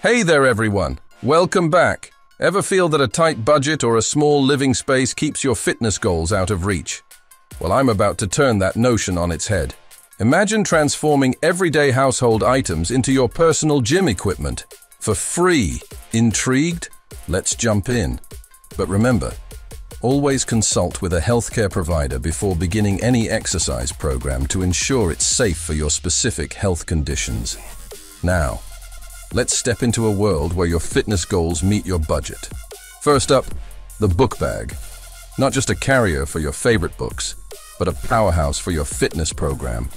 Hey there everyone, welcome back. Ever feel that a tight budget or a small living space keeps your fitness goals out of reach? Well, I'm about to turn that notion on its head. Imagine transforming everyday household items into your personal gym equipment for free. Intrigued? Let's jump in. But remember, always consult with a healthcare provider before beginning any exercise program to ensure it's safe for your specific health conditions. Now, let's step into a world where your fitness goals meet your budget. First up, the book bag. Not just a carrier for your favorite books, but a powerhouse for your fitness program.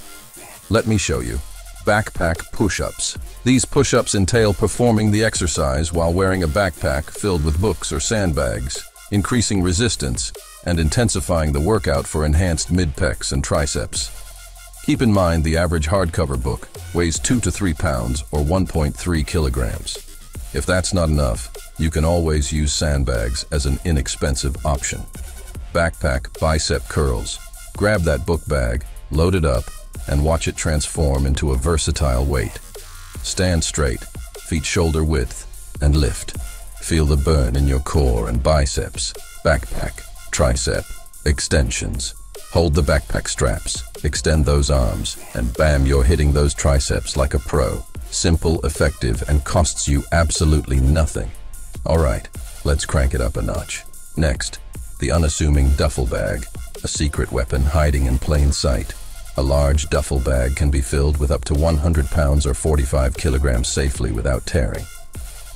Let me show you. Backpack push-ups. These push-ups entail performing the exercise while wearing a backpack filled with books or sandbags, increasing resistance and intensifying the workout for enhanced mid-pecs and triceps. Keep in mind the average hardcover book weighs 2 to 3 pounds or 1.3 kilograms. If that's not enough, you can always use sandbags as an inexpensive option. Backpack bicep curls. Grab that book bag, load it up, and watch it transform into a versatile weight. Stand straight, feet shoulder width, and lift. Feel the burn in your core and biceps. Backpack, tricep, extensions. Hold the backpack straps, extend those arms, and bam, you're hitting those triceps like a pro. Simple, effective, and costs you absolutely nothing. Alright, let's crank it up a notch. Next, the unassuming duffel bag, a secret weapon hiding in plain sight. A large duffel bag can be filled with up to 100 pounds or 45 kilograms safely without tearing.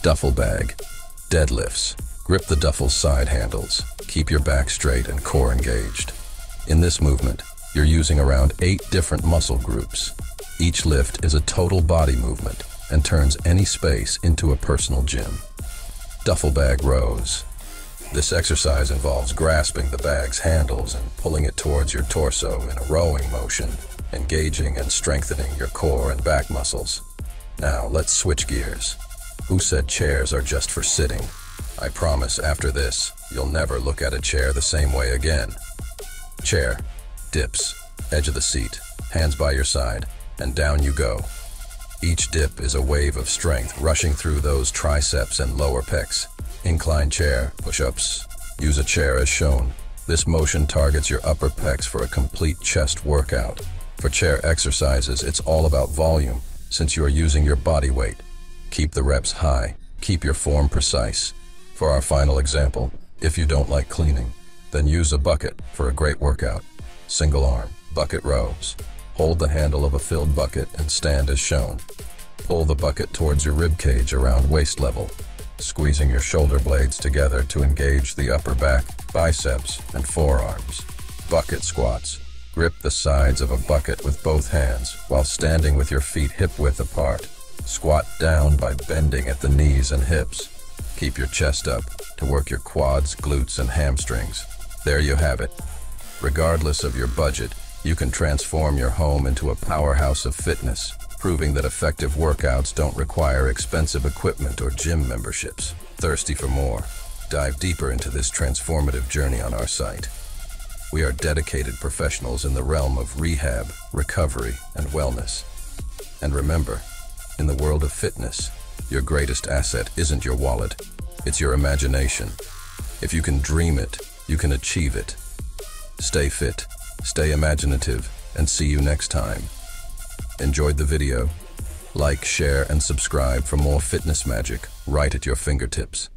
Duffel bag, deadlifts. Grip the duffel's side handles. Keep your back straight and core engaged. In this movement, you're using around 8 different muscle groups. Each lift is a total body movement and turns any space into a personal gym. Duffel bag rows. This exercise involves grasping the bag's handles and pulling it towards your torso in a rowing motion, engaging and strengthening your core and back muscles. Now let's switch gears. Who said chairs are just for sitting? I promise after this, you'll never look at a chair the same way again. Chair, dips, edge of the seat, hands by your side, and down you go. Each dip is a wave of strength rushing through those triceps and lower pecs. Incline chair, push-ups. Use a chair as shown. This motion targets your upper pecs for a complete chest workout. For chair exercises, it's all about volume, since you are using your body weight. Keep the reps high, keep your form precise. For our final example, if you don't like cleaning, then use a bucket for a great workout. Single arm, bucket rows. Hold the handle of a filled bucket and stand as shown. Pull the bucket towards your rib cage around waist level, squeezing your shoulder blades together to engage the upper back, biceps, and forearms. Bucket squats. Grip the sides of a bucket with both hands while standing with your feet hip-width apart. Squat down by bending at the knees and hips. Keep your chest up to work your quads, glutes, and hamstrings. There you have it. Regardless of your budget, you can transform your home into a powerhouse of fitness, proving that effective workouts don't require expensive equipment or gym memberships. Thirsty for more? Dive deeper into this transformative journey on our site. We are dedicated professionals in the realm of rehab, recovery, and wellness. And remember, in the world of fitness, your greatest asset isn't your wallet, it's your imagination. If you can dream it, you can achieve it. Stay fit, stay imaginative, and see you next time. Enjoyed the video? Like, share, and subscribe for more fitness magic right at your fingertips.